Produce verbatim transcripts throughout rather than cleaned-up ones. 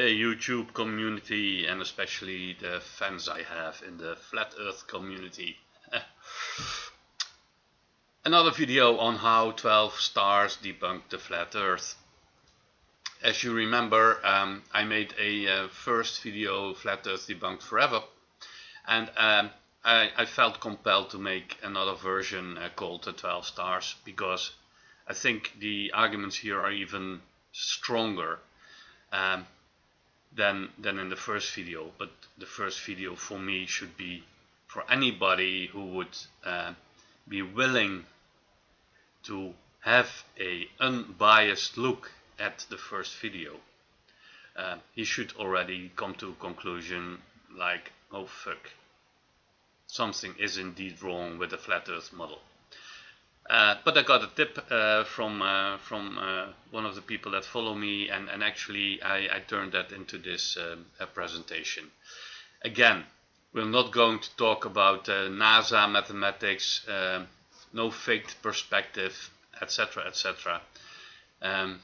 YouTube community, and especially the fans I have in the Flat Earth community. Another video on how twelve stars debunk the Flat Earth. As you remember, um, I made a uh, first video, Flat Earth Debunked Forever, and um, I, I felt compelled to make another version uh, called the twelve Stars, because I think the arguments here are even stronger um, than, than in the first video. But the first video for me should be for anybody who would uh, be willing to have an unbiased look at the first video. Uh, he should already come to a conclusion like, oh fuck, something is indeed wrong with the Flat Earth model. Uh, but I got a tip uh, from uh, from uh, one of the people that follow me, and, and actually I, I turned that into this um, uh, presentation. Again, we're not going to talk about uh, NASA mathematics, uh, no faked perspective, et cetera, et cetera. Um,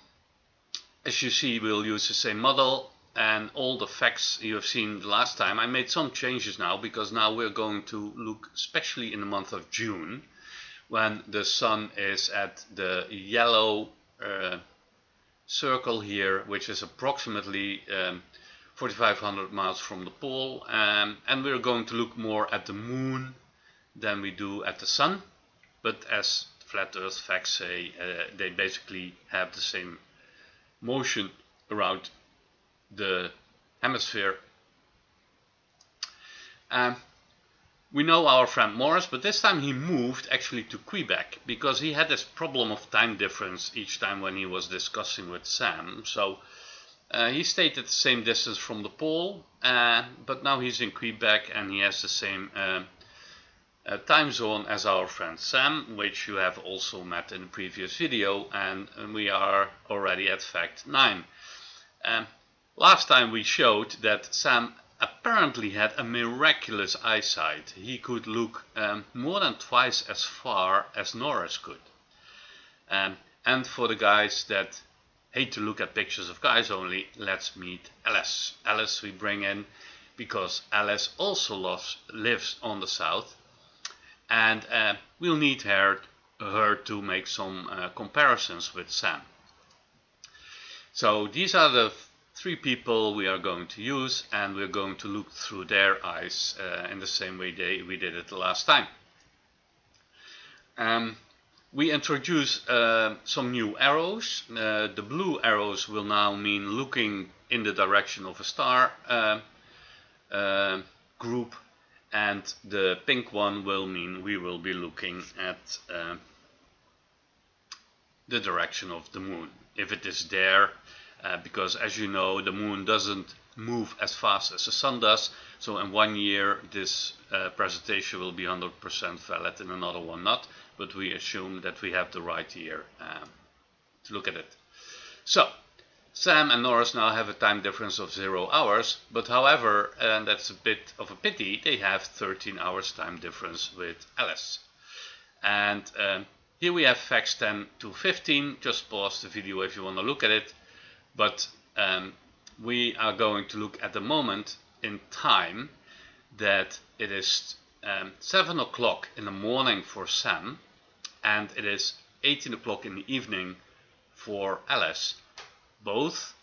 As you see, we'll use the same model and all the facts you have seen the last time. I made some changes now, because now we're going to look, especially in the month of June, when the sun is at the yellow uh, circle here, which is approximately um, forty-five hundred miles from the pole. Um, and we're going to look more at the moon than we do at the sun. But as Flat Earth facts say, uh, they basically have the same motion around the hemisphere. Um, we know our friend Morris, but this time he moved actually to Quebec, because he had this problem of time difference each time when he was discussing with Sam. So uh, he stayed at the same distance from the pole, uh, but now he's in Quebec and he has the same uh, Uh, time zone as our friend Sam, which you have also met in the previous video, and, and we are already at fact nine. Um, last time we showed that Sam apparently had a miraculous eyesight. He could look um, more than twice as far as Norris could. Um, and for the guys that hate to look at pictures of guys only, let's meet Alice. Alice we bring in because Alice also loves, lives on the south. And uh, we'll need her, her to make some uh, comparisons with Sam. So these are the three people we are going to use, and we're going to look through their eyes uh, in the same way they, we did it the last time. Um, we introduce uh, some new arrows. Uh, the blue arrows will now mean looking in the direction of a star uh, uh, group. And the pink one will mean we will be looking at uh, the direction of the moon, if it is there, uh, because as you know, the moon doesn't move as fast as the sun does. So in one year this uh, presentation will be one hundred percent valid, in another one not, but we assume that we have the right year um, to look at it. So Sam and Norris now have a time difference of zero hours, but however, and that's a bit of a pity, they have thirteen hours time difference with Alice. And um, here we have facts ten to fifteen, just pause the video if you want to look at it. But um, we are going to look at the moment in time that it is um, seven o'clock in the morning for Sam, and it is eighteen o'clock in the evening for Alice. Both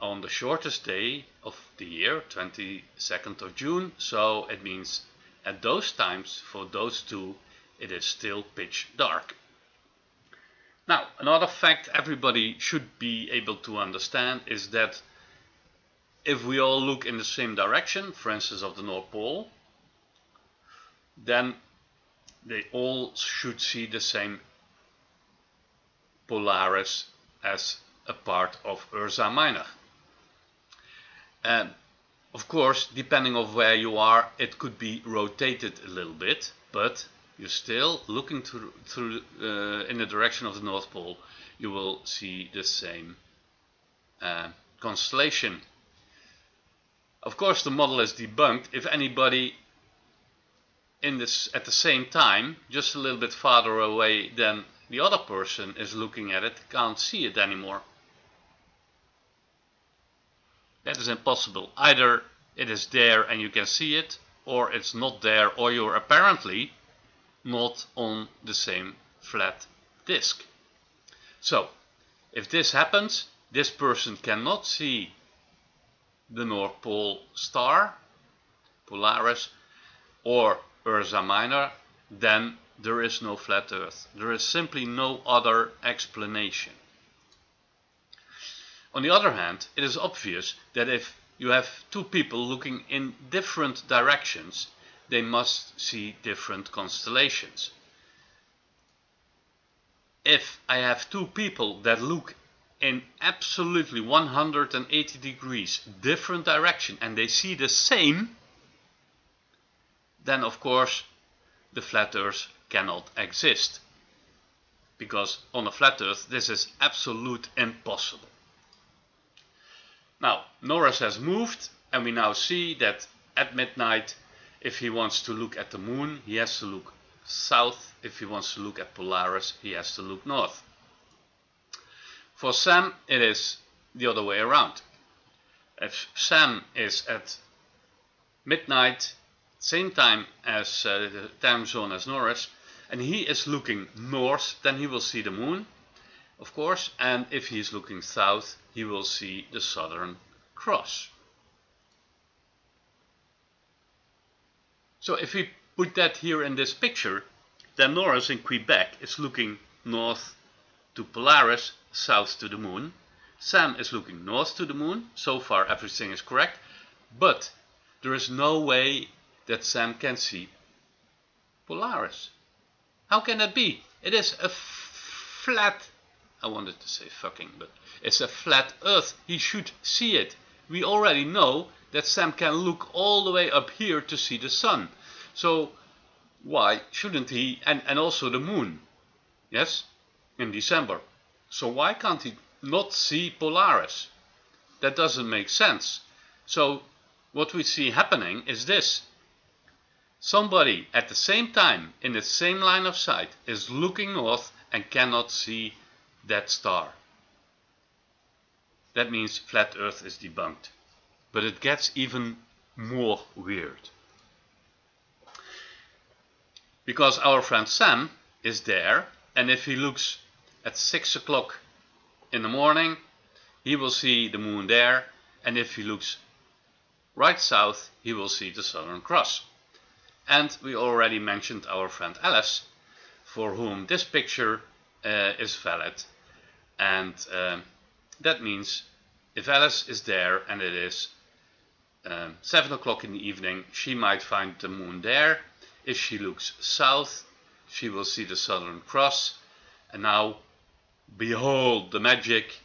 on the shortest day of the year, twenty-second of June, so it means at those times, for those two, it is still pitch dark. Now, another fact everybody should be able to understand is that if we all look in the same direction, for instance of the North Pole, then they all should see the same Polaris as a part of Ursa Minor. Um, of course, depending on where you are, it could be rotated a little bit, but you're still looking through, through uh, in the direction of the North Pole. You will see the same uh, constellation. Of course, the model is debunked if anybody in this at the same time, just a little bit farther away than the other person is looking at it, can't see it anymore. That is impossible. Either it is there and you can see it, or it's not there, or you're apparently not on the same flat disk. So if this happens, this person cannot see the North Pole star, Polaris, or Ursa Minor, then there is no flat Earth. There is simply no other explanation. On the other hand, it is obvious that if you have two people looking in different directions, they must see different constellations. If I have two people that look in absolutely one hundred eighty degrees different direction and they see the same, then of course the flat Earth cannot exist. Because on a flat Earth this is absolutely impossible. Now, Norris has moved, and we now see that at midnight, if he wants to look at the moon, he has to look south. If he wants to look at Polaris, he has to look north. For Sam, it is the other way around. If Sam is at midnight, same time as uh, the time zone as Norris, and he is looking north, then he will see the moon, of course, and if he is looking south, he will see the Southern Cross. So if we put that here in this picture, then Norris in Quebec is looking north to Polaris, south to the moon. Sam is looking north to the moon. So far everything is correct, but there is no way that Sam can see Polaris. How can that be? It is a flat, I wanted to say fucking, but it's a flat Earth. He should see it. We already know that Sam can look all the way up here to see the sun. So why shouldn't he? And, and also the moon, yes, in December. So why can't he not see Polaris? That doesn't make sense. So what we see happening is this. Somebody at the same time, in the same line of sight, is looking north and cannot see that star. That means flat Earth is debunked. But it gets even more weird, because our friend Sam is there, and if he looks at six o'clock in the morning, he will see the moon there, and if he looks right south, he will see the Southern Cross. And we already mentioned our friend Alice, for whom this picture uh, is valid. And uh, that means if Alice is there and it is um, seven o'clock in the evening, she might find the moon there. If she looks south, she will see the Southern Cross. And now, behold the magic.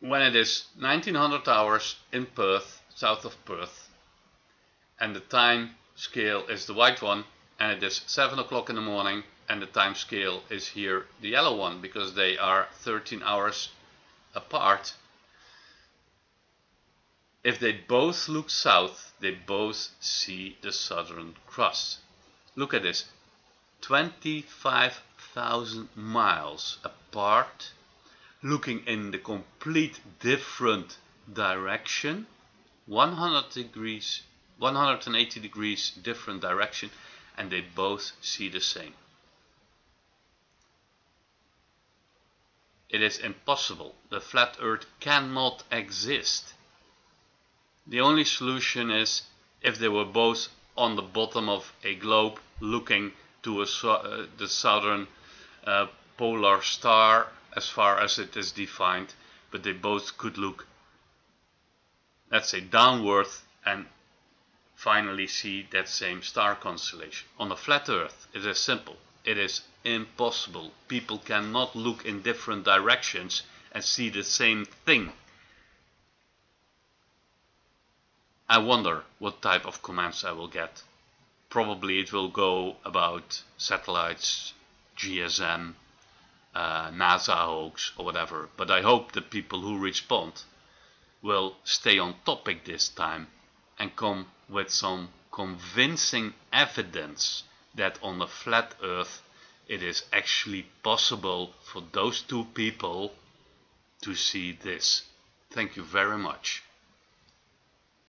When it is nineteen hundred hours in Perth, south of Perth, and the time scale is the white one, and it is seven o'clock in the morning, and the time scale is here the yellow one, because they are thirteen hours apart. If they both look south, they both see the Southern Cross. Look at this, twenty-five thousand miles apart, looking in the complete different direction, one hundred degrees, one hundred eighty degrees different direction, and they both see the same. It is impossible. The flat Earth cannot exist. The only solution is if they were both on the bottom of a globe looking to a, uh, the southern uh, polar star as far as it is defined, but they both could look, let's say, downward and finally see that same star constellation. On a flat Earth, it is simple. It is impossible. People cannot look in different directions and see the same thing. I wonder what type of comments I will get. Probably it will go about satellites, G S M, uh, NASA hoax or whatever. But I hope the people who respond will stay on topic this time and come with some convincing evidence that on the flat Earth it is actually possible for those two people to see this. Thank you very much.